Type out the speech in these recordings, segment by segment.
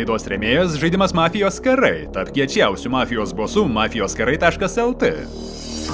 Laidos rėmėjas žaidimas Mafijos karai, tarp kiečiausių mafijos bosų mafijoskarai.lt.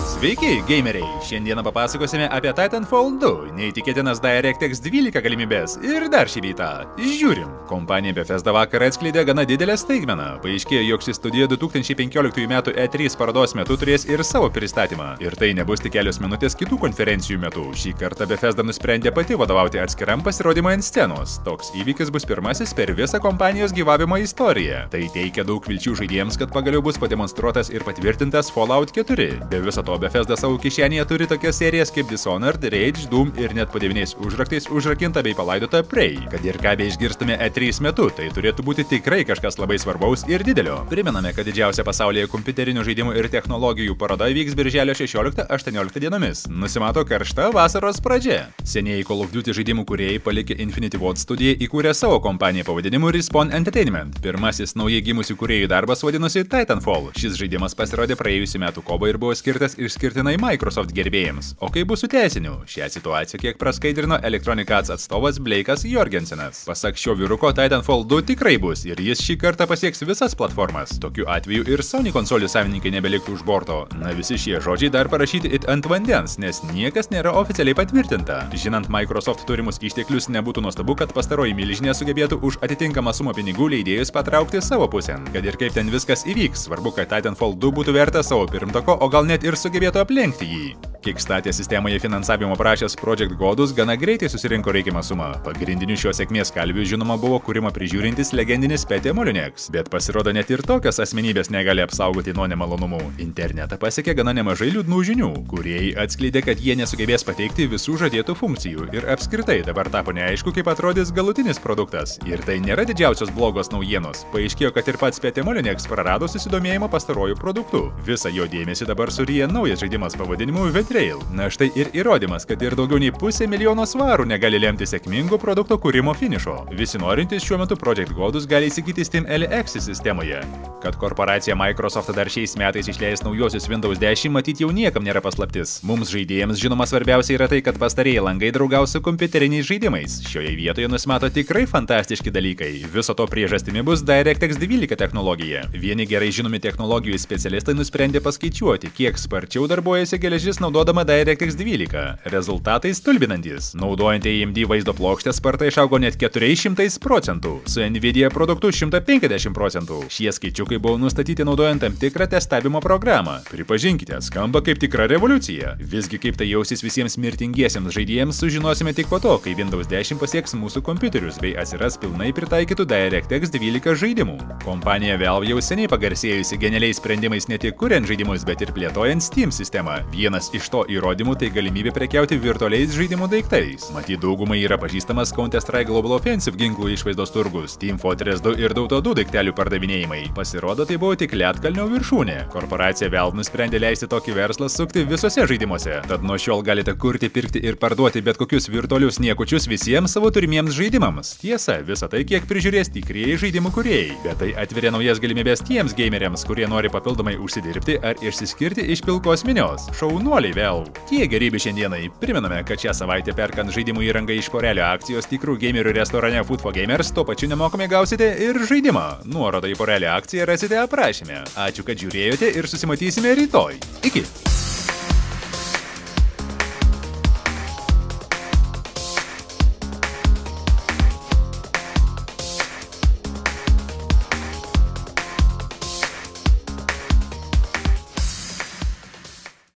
Sveiki, gameriai! Šiandieną papasakosime apie Titanfall 2, neįtikėtinas DirectX 12 galimybės ir dar šį rytą. Žiūrim! Kompanija Bethesda vakar atskleidė gana didelę staigmeną. Paaiškėjo, jog ši studija 2015 metų E3 parodos metu turės ir savo pristatymą. Ir tai nebus tik kelios minutės kitų konferencijų metu. Šį kartą Bethesda nusprendė pati vadovauti atskiram pasirodymui ant scenos. Toks įvykis bus pirmasis per visą kompanijos gyvavimo istoriją. Tai teikia daug vilčių žaidėjams, kad pagaliau bus pademonstruotas ir patvirtintas Fallout 4. Be viso to Bethesda savo kišenėje turi tokias serijas kaip Dishonored, Rage, Doom ir net po 9 užraktais užrakinta bei palaidota Prey. Kad ir ką bei išgirstume E3 metu, tai turėtų būti tikrai kažkas labai svarbaus ir didelio. Primename, kad didžiausia pasaulyje kompiuterinių žaidimų ir technologijų paroda vyks birželio 16–18 dienomis. Nusimato karšta vasaros pradžia. Senieji Call of Duty žaidimų kūrėjai palikė Infinity Ward studiją, įkūrė savo kompaniją pavadinimu Respawn Entertainment. Pirmasis naujai gimusių kūrėjų darbas vadinosi Titanfall. Šis žaidimas pasirodė praėjusių metų kovą ir buvo skirtas išskirtinai Microsoft gerbėjams. O kaip bus su teisiniu? Šią situaciją kiek praskaidrino Electronic Arts atstovas Bleikas Jorgensenas. Pasak šio vyruko, Titanfall 2 tikrai bus ir jis šį kartą pasieks visas platformas. Tokiu atveju ir Sony konsolių savininkai nebeliktų už borto. Na, visi šie žodžiai dar parašyti it ant vandens, nes niekas nėra oficialiai patvirtinta. Žinant Microsoft turimus išteklius, nebūtų nuostabu, kad pastaroji milžinė sugebėtų už atitinkamą sumą pinigų leidėjus patraukti savo pusėn. Kad ir kaip ten viskas įvyks, svarbu, kad Titanfall 2 būtų vertas savo pirmtako, o gal net ir sugebėtų aplenkti jį. Kickstarter sistemoje finansavimo prašęs Project Godus gana greitai susirinko reikiamą sumą. Pagrindiniu šio sėkmės kalviu žinoma buvo kūrimą prižiūrintis legendinis Peter Molyneux. Bet pasirodo, net ir tokias asmenybės negali apsaugoti nuo nemalonumų. Internetą pasiekė gana nemažai liūdnų žinių. Kūrėjai atskleidė, kad jie nesugebės pateikti visų žadėtų funkcijų ir apskritai dabar tapo neaišku, kaip atrodys galutinis produktas. Ir tai nėra didžiausios blogos naujienos. Paaiškėjo, kad ir pats Peter Molyneux prarado susidomėjimą pastaruoju produktu. Visą jo dėmesį dabar suryja naujas žaidimas pavadinimu Trail. Na štai ir įrodymas, kad ir daugiau nei $500,000 negali lemti sėkmingo produkto kūrimo finišo. Visi norintys šiuo metu Project Godus gali įsigyti Steam LX sistemoje. Kad korporacija Microsoft dar šiais metais išleis naujosius Windows 10, matyt jau niekam nėra paslaptis. Mums žaidėjams žinoma svarbiausia yra tai, kad pastarieji langai draugaus su kompiuteriniais žaidimais. Šioje vietoje nusimato tikrai fantastiški dalykai. Viso to priežastimi bus DirectX 12 technologija. Vieni gerai žinomi technologijų specialistai nusprendė paskaičiuoti, kiek sparčiau darbuojasi geležis naudodama DirectX 12. Rezultatai stulbinantys. Naudojant AMD vaizdo plokštę sparta išaugo net 400%, su Nvidia produktu 150%. Šie skaičiukai buvo nustatyti naudojant tam tikrą testavimo programą. Pripažinkite, skamba kaip tikra revoliucija. Visgi kaip tai jausis visiems mirtingiesiems žaidėjams sužinosime tik po to, kai Windows 10 pasieks mūsų kompiuterius bei atsiras pilnai pritaikytų DirectX 12 žaidimų. Kompanija Valve jau seniai pagarsėjusi genialiais sprendimais ne tik kuriant žaidimus, bet ir plėtojant Steam sistemą. Vienas iš to įrodymų tai galimybė prekiauti virtualiais žaidimų daiktais. Matyt, daugumai yra pažįstamas Counter Strike Global Offensive ginklų išvaizdos turgus, Team Fortress 2 ir Dota 2 daiktelių pardavinėjimai. Pasirodo, tai buvo tik ledkalnio viršūnė. Korporacija Valve nusprendė leisti tokį verslą sukti visose žaidimuose. Tad nuo šiol galite kurti, pirkti ir parduoti bet kokius virtualius niekučius visiems savo turimiems žaidimams. Tiesa, visą tai kiek prižiūrės tikrieji žaidimų kūrėjai. Bet tai atveria naujas galimybės tiems gameriams, kurie nori papildomai užsidirbti ar išsiskirti iš pilkos minios. Šaunuoliai vėl. Tie gerybi šiandienai. Primename, kad šią savaitę perkant žaidimų įrangą iš Corelio akcijos tikrų gamerių restorane Food for Gamers, to pačiu nemokamai gausite ir žaidimą. Nuorodą į Corelio akciją rasite aprašyme. Ačiū, kad žiūrėjote ir susimatysime rytoj. Iki.